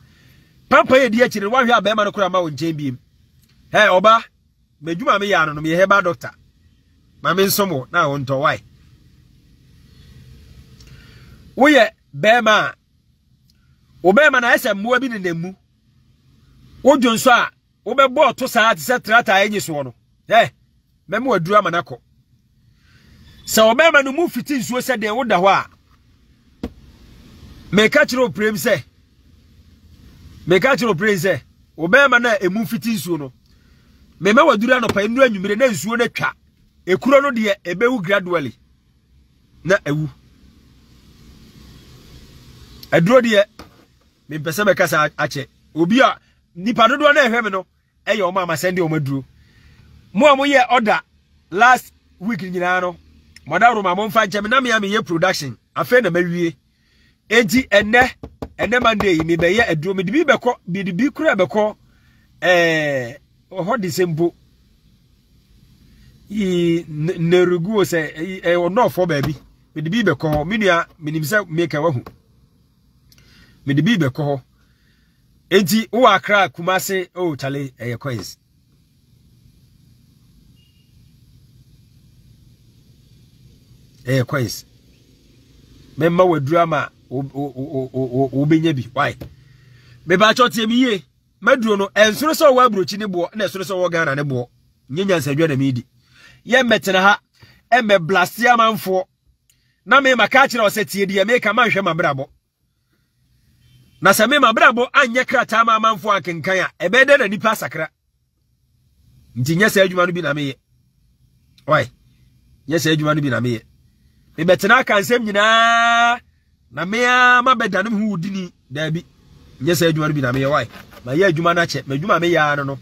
Pampa, dear children, why you are Bemano Krama and JB? Hey, Oba, me do my yarn, me heba doctor. My men some more, now on to why. Oye bema obema na ese mmoa bi ne nemu wodun so a obebo to saa tse trata enyi so no eh memo aduru amanako se obema no mu fiti nsuo se de woda ho a me ka chiro prem se obema na emu fiti nsuo no me ma waduru anopa enu anwumire na nsuo na twa ekuro no de ebewu gradually na ewu edro de me pese be kasa ache obi a nipa dodo na ehwe me no eye o ma ma sende o maduro mo amoye order last week nyina no modaro ma mo mfa nche me na me ye production afa na mawie eji ene monday me be ye edro me dibi be ko dibi kura be ko ho disembo I nerugo se e no for baby me dibi be ko me nua me nimse make wa hu me de bibe ko ho enti wo akra kumase o chale eye coins me ma wadru ama o benya bi why me ba chote mi ye maduro no ensoro so wa abrochi ne bo na ensoro so wo Ghana ne bo nyenya nsadwa na mi di ye metena ha e me blastia manfo na me maka kire o se tie die me ka manhwe mabrabo Na seme mabrabo anye krata ma manfo akenkan ya ebede na nipa sakra. Nti nyesa adwuma no bi na meye. Oi. Nyesa adwuma no bi na meye. Me betena kan sem nyina na mea mabeda no hu dini da bi. Nyesa adwuma no bi na meye oi. Ma ye adwuma na che, ma adwuma me ya no no.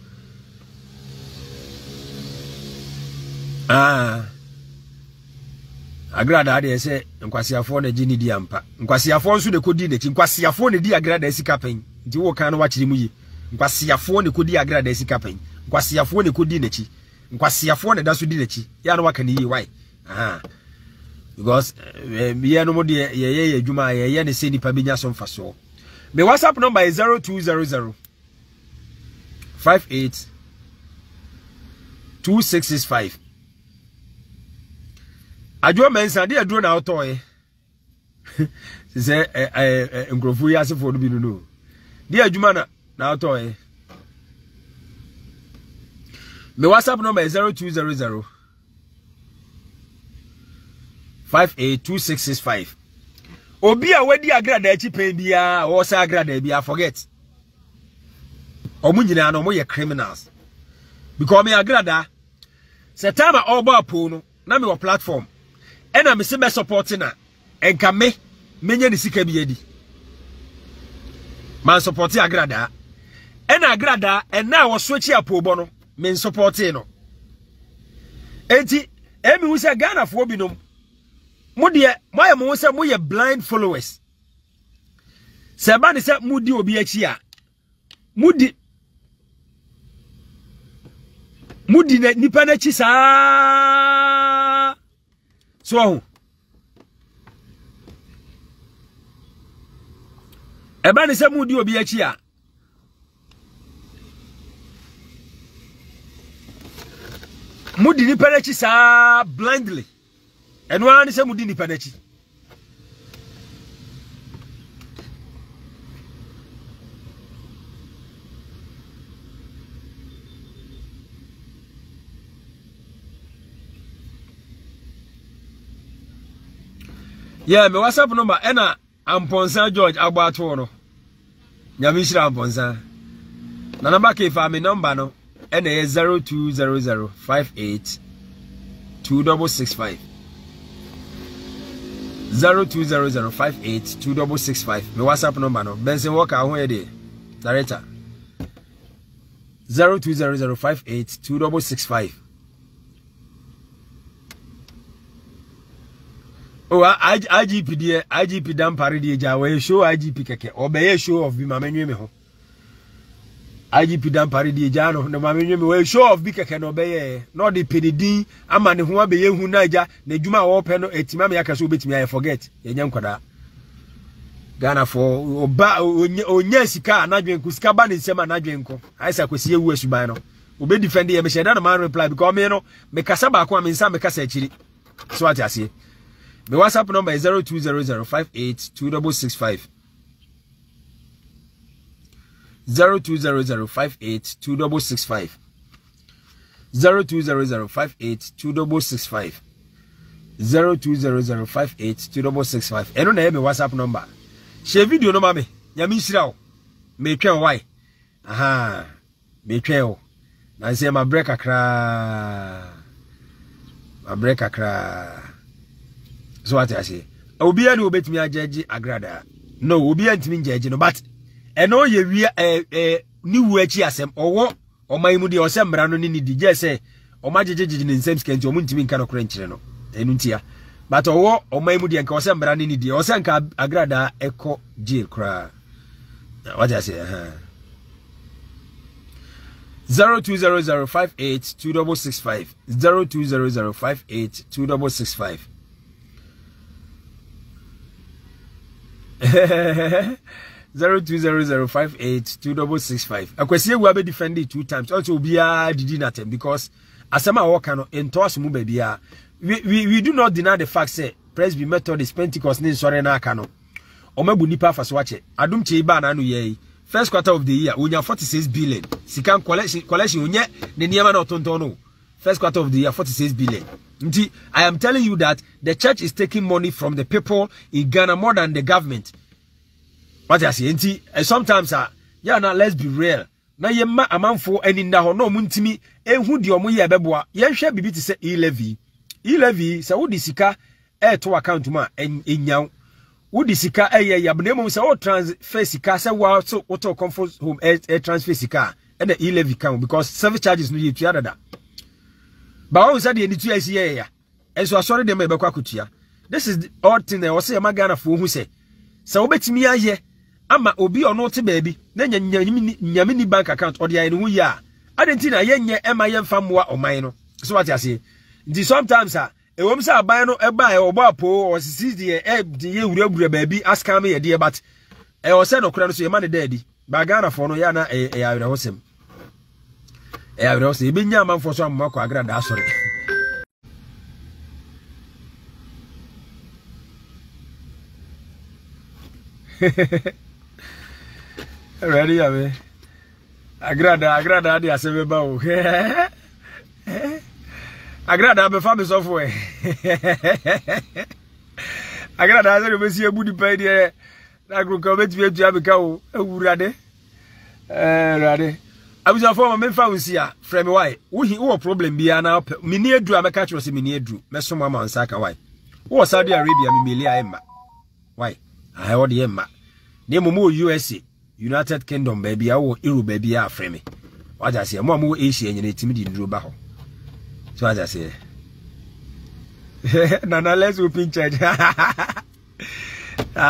Ah. Agrada ade ese nkwasiafo na gini di ampa nkwasiafo nso de kodi de chi nkwasiafo ne di agrada esi kapen nti wo kan no wa kire mu yi nkwasiafo ne kodi agrada esi kapen nkwasiafo ne kodi na chi nkwasiafo ne da so di na chi ya no waka ne yi why aha because ye no mo de ye adwuma ye ne se nipa benya so mfaso me WhatsApp number is 0200 58 2665 Ajo mensa de aduro na otoye. Sise ngrofu ya sefo bi no. De adwuma na otoye. Me WhatsApp number is 0200 582665. Obi a wedi agrada echi pen bia, o sa agrada bia forget. Omu nyina na omu ye criminals. Because me agrada se time oba apo no na me wa platform. Ena mi sebe supporting na enka me nye ni sike bi yedi man supporti agrada ena wo switchi apobo no me supporti no enti emi hu se Ghana fo bi no mu de moye mu se moye blind followers se ba ni se mu di obi achi a mu di nipa na chi saa so eba ni se mu di obi achi a mu di nipa na chi saa blindly eno ani se mu di nipa na chi yeah, my WhatsApp number ena Amponsan George Agbato no. Nyamishira Amponsan. Na number ke fa me number no ena 0200582665. 0200582665. My WhatsApp number no Benson Walker ho ye dey. Director. 0200582665. Oh, IGP dear, IGP damn parody, Jawa, show IGP keke, or be a show of Bimamenumeho. IGP damn parody, Jano, no Mamenum, show of Bikaka, no be, no the PDD, a man who be who Naja, Nejuma open, etimamiaka, so bit me, I forget, a young Koda. Ghana for Oba, Onyesika, Nadrin Kuskaban, and Sema Nadrinko. I said, I could see a Westubano. Ube defend the Meshadana man reply, because me no, me Casaba come in some Cassachili. So what I say. The WhatsApp number is 0200582665. 0200582665. 0200582665. 0200582665. I don't have a WhatsApp number. Share video no mame. Yamishrao. Make care why. Aha. Make care. I say my break a cra. My break a cra. So what I say, Obia no bet me a judge agrada. No, Obia and me judge no, but I know you a new HSM or my moody or some brand in the JSA or my judge in same skin to a moon cano crunch no, and here. But or my moody and cause some brand in the or some agrada echo jail cry. What I say, 0200582665. 0200582665. Hehehehe 0200582665. A question will be defended 2 times. Also, be a didinatem because Asama Wakano and Toss Mubebia. We do not deny the fact that Presby Methodist Pentecost Nin Sorena Cano. Omebunipa for Swatch. Adum Chiba Nanu Ye. First quarter of the year, we are 46 billion. Sikan collection, yet the Niaman or Tontono. First quarter of the year, 46 billion. I am telling you that the church is taking money from the people in Ghana more than the government. But I see, sometimes, yeah, now let's be real. Na ye ma amanfo eni nda ho na omuntimi ehu de omu ye beboa ye hwe bibi ti se e levy se wodi sika e to account ma enyaw wodi sika e ye yabne mum se wo transfer sika se wa so wo to comfort home e transfer sika e na e levy kan because service charges no ye tu adada ba won se de ni tu asi ye ya e so asori de ma e be kwa kutua. This is the odd thing that we say ma Ghana fo hu se se wo betimi aye ama obi ono te baby na nyame ni bank account odi ayi no ya adenti na ye nye ema ye mfa moa oman no so what you say ndi sometimes ewom say aban no eba e obo apo o sisi de e de ye wura baby askam ye de but e o say no kura no so ye ma ne daddy ba Ghana for no ya na e awere hosem e awere hosem e be nya amamfo so amako agrada asori. Ready, Abe? Agrada, adi asebe ba o. Agrada, Abe fa me software. Agrada, asebe me si ebu di pay di. Na gruka me tiye tiye Abe ka o. Urade, urade. Abu software me fa usia. Frame why? Uhi uo problem biya na. Mini edu Abe ka chuo si mini edu. Me soma ma ansaka why? Uo Saudi Arabia mi milia emma. Why? I heard the emma. Name more USA. United Kingdom baby, I will Euro baby, I frame me. What I say, more Asia and it's me in Rubaho. So as I say, Nana, let's open church. I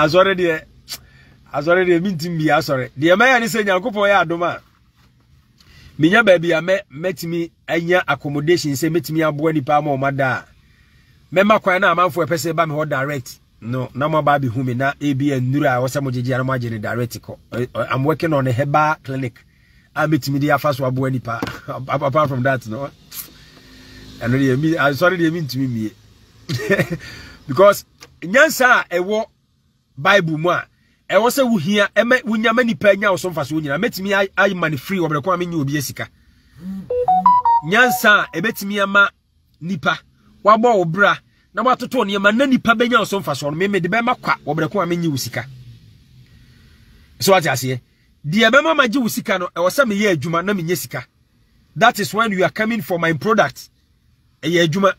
was already meeting me. I'm sorry. The man is saying, I'll go for ya, Doma. Minya baby, I met me and your accommodation, say, met me a boy, the palm or mother. Member Quana, man for a person by me direct. No, no more baby who me na AB and Nura or some of the Janamajin direct. I'm working on a Heba clinic. I meet media fast wa bueni pa. Apart from that, no. And really, I'm sorry they mean to me. Because Nyansa a war Bible ma. I was a who here, and when you're many penya or some fast women. I met me, I money free over the coming you Jessica. Nyansa, a bet me a ma nipa. Wabo bra. Na watu to ne ma nani pa benya so mfa so no me de be makwa wo bre ko amenyi wusika so what you say de be mama ji wusika no e wo se me ye adwuma na me nye sika. That is when you are coming for my product e ye adwuma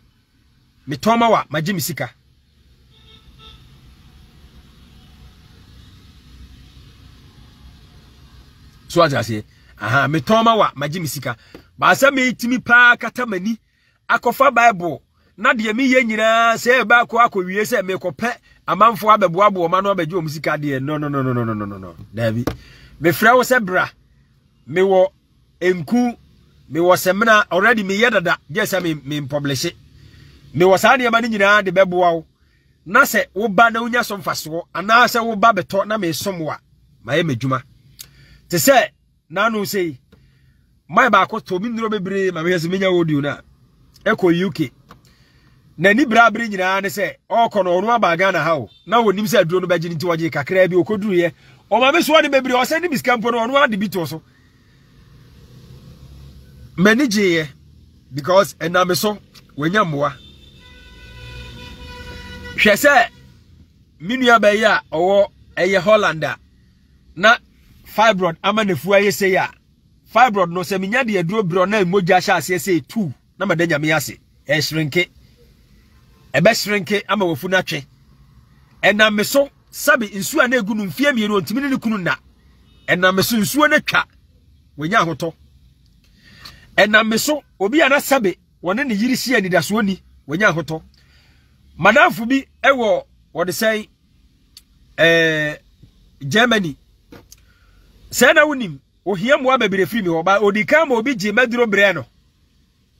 me toma wa maji mi sika so what you say aha me toma wa maji mi sika ba se me itimi pa kata mani akofa Bible na de me ye nyina se ba ko akowie se me ko pe amamfo abeboabo ma no abeje omusika de no David me fra wo se bra me wo enku me wo semna already me yedada je se me publish me wo sa de ma nyina de beboa wo na se wo ba na unya so mfaso ana se wo ba beto na me somwa ma ye medjuma te se na no sei mai ba ko to mi ndro bebre ma me se menya audio na eko UK na ni brabri nyina ne se okọ no onu abaga na hawo na wonim se aduro no bagye nti wogye kakra bi okodruye o ma me so de bebri o se ni biskampo no onu ade bito so manage because ena me so wenya moa hwe se minua ba ye a owo eye Hollander na fibroid amanefu aye se ya fibroid no se minya de aduro bro na emoja sha ase se 2 na madanya me ase e shrinke ebe shrinke ama wofu na twe ena meso sabi nsuo na egunu mfie mienu ontimi ne kunu na ena meso nsuo na twa wenya hoto ena meso obi ana sabi wone ne yiri hie ni daso ni wenya hoto madamfu bi ewo wode sei Germany sei na wonim ohia mo ababere firi mi oba odika ma obi ji maduro bre no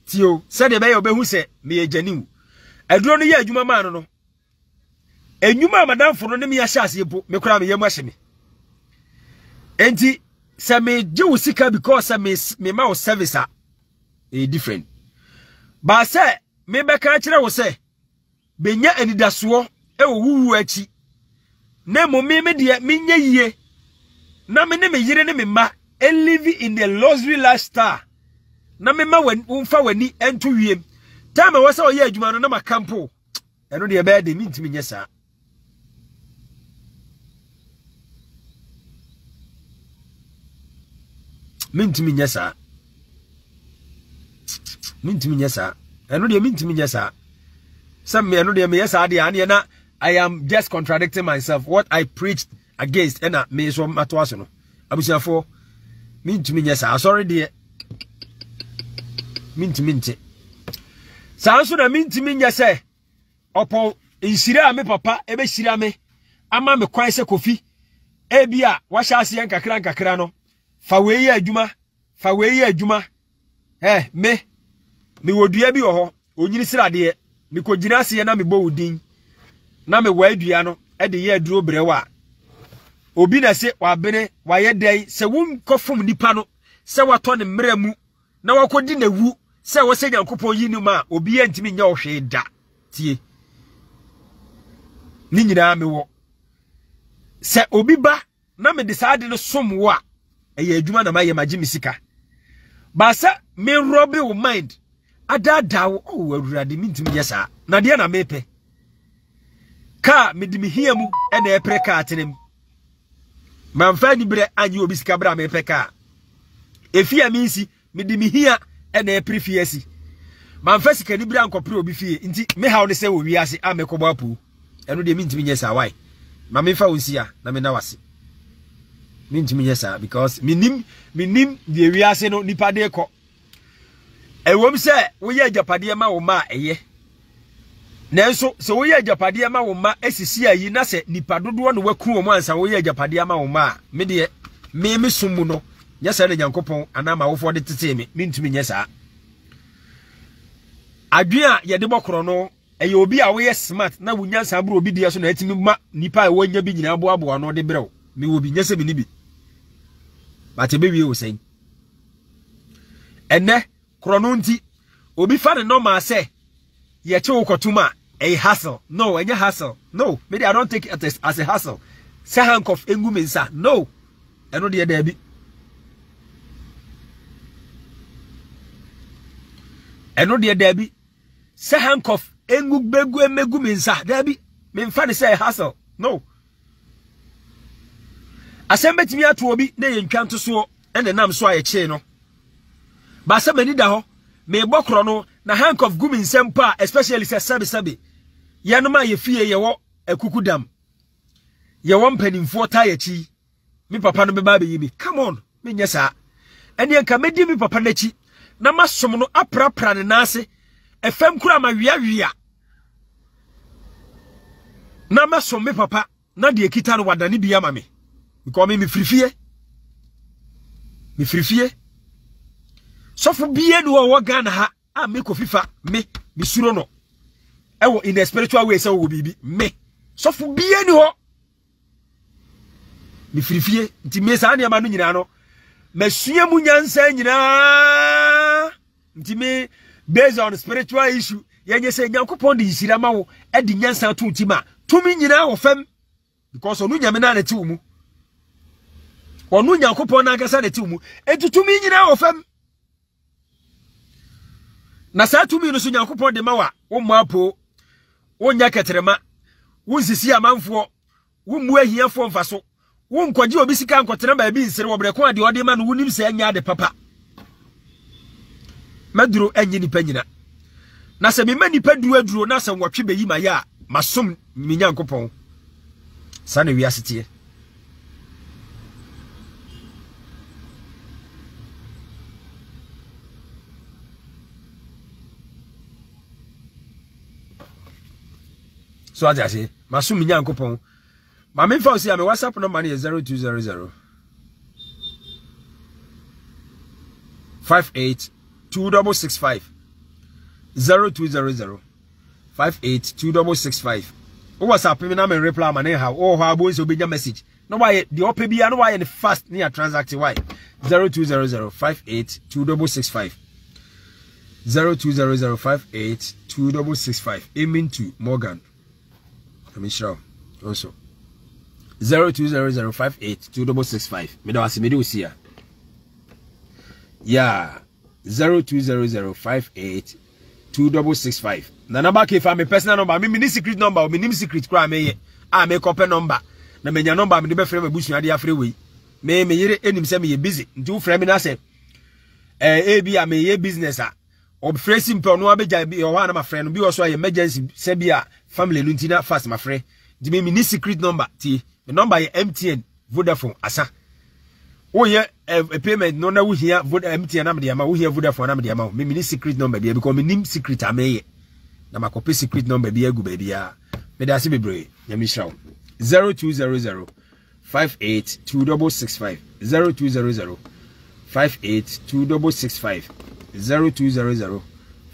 tio sei de be ye obehu se me ye janiu aduro no ye adwuma ma no no enwuma madamfo no ne me yahase bo me kura me yam ahye me enti se me je wusika because me ma o service a different ba se me be ka kire wo se benya anidaso e wo wuwu achi na mo me de me nya yie na me ne me yire ne me ma and live in the luxury lifestyle na me ma wonfa wani entu wiem time was all year, Jumano, no, my campo. And only a bad, they mean to me, yes, sir. Mint me, yes, sir. I know they mean to me, yes, sir. Some may know they may, yes, I am just contradicting myself. What I preached against, and I may so matter. I was for mean to me, yes, sir. Sorry, dear. Mint. Sounds what I mean to me, yes, sir. Upon in Sirame, Papa, Ebe Sirame, Ama me kwaise kofi. Ebia, washa asiyan kakra no. Faweyi adjuma. Me wodua bi ho onyini sirade me kogina ase na me bo wodin na me waadua no e de ye aduro brewa obi na se wabene waye dai se won kofom nipa no se wato ne mremu na wakodi na wu se wo se Nyankopon yinu ma obi antimi nya ohwe da tie ni nyina me wo se obi ba na me de saade no somwo a eye adwuma na maye magye misika ba se me rob your mind Adada wo awurade mintimi yesa na de na mepe ka medimi hiamu ena epre ka atenem manfa ni bre anye obi sika bra mepe ka efia minsi medimi hia ena epre fiasi manfa sika ni bre ankopre obi fie nti me hawo ne se wo wiase amekobo apu eno de mintimi yesa why ma mefa wonsia na me na wase mintimi yesa because minim de wiase no nipa de ko Ewom se wo ye japade ma wo ma eye Nenso se wo ye japade ma wo ma esisi ayi na se nipadodo no waku wo ansa wo ye japade ma wo ma me de me sumu no nyesa na Nyankopon anama wo fo de tete me ntumi nyesa Adua ye de bokro no eye obi a wo ye smart na wo nyansa bro obi de so na etimi ma nipa e wo nya bi nyina boaboa no de brew me wo bi nyesa bi ni bi But ebewie wo sen Enne Kronunti, obi fane no ma se ye che wokotuma e hassle no enye hassle no maybe I don't take it as a hassle se handcuff engu mensa no eno de da bi se handcuff engu begu emegu mensa da bi me fane se hassle no asembetimi ato obi na ye ntwanto so ene nam so aye che no Basa meni da ho me bokro no na hank of gumi nsempa especially se sabe ye no ma ye fie ye wo akukudam ye wo mpanimfo ta ye chi mi papa no be ba be yi mi come on me nyesa ene enka medi mi papa na chi na masom no aprapra ne nase efam kura ma wiawia na masom me papa na de ekita no wadane bia ma me because me mi frifie So for being who are going to make a FIFA, me sure no. In the spiritual way, so will be me. So for being who, me free. Ti me sa ni amanu njina no. Me suye munyanse njina. Ti me based on spiritual issue. Yenye se nyangu pondi isirama wo. Edi nyansa tu tima. Tumi njina ofem. Because onu nyamena neti umu. Onu nyangu ponda kesa neti umu. Etu tumi njina ofem. Na saa tumi no so Nyankopon de ma wa wo mapo wo nya ketrema wo nsisi amanfo wo mu ahiafo mfaso wo nkwaje obi sika nkotere ba bi nsere wo breko ade ode ma no wonim se anya ade papa maduro anyi ni panyina na se me mani padu aduro na se nwotwe be yi ma ya masom me Nyankopon sa na wiase tie So I say, Masumi Nyankopon. My main phone say my WhatsApp number is 0200 58 2665 0200 58 2665. Oh, WhatsApp me na me reply my name how. Oh, how boys obey your message. No why the open be no why the fast near transact why 0200 58 2665 0200 58 2665. Aiming to Morgan. I'm sure. Also, 0200 58 2665. Me do see ya. Yeah, 0200 58 2665. Na number if I'm a personal number, me mini secret number, me name secret crime. I make open number. Na me number me be free me bush na dia free way. me yere enim se me ye busy nti wo frɛ me na se ebia me ye business a obfrɛ simple no abegya bi o ha na ma frɛ no bi o so aye emergency se bia family lunti na fast ma frɛ di me ni secret number ti the number ye MTN Vodafone asa wo ye payment no na wo hia MTN na me de ma wo hia Vodafone na me de ma me ni secret number bi because me nim secret ameye na ma copy secret number bi agu ba bia me da se bebre ya me hrawo 0200 582665 0200 582665 0200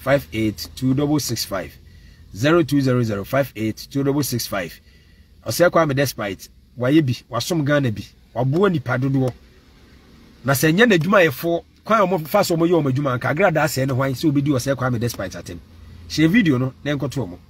582665 0200 582665 Osekwa me despite waye bi wasom Ghana bi wabuo nipa dodo na senye na dwuma yefo kwan omo fa so omo ye omo dwuma nka agrada ase ne hwan se obi di Osekwa me despite atem she video no na enkoto omo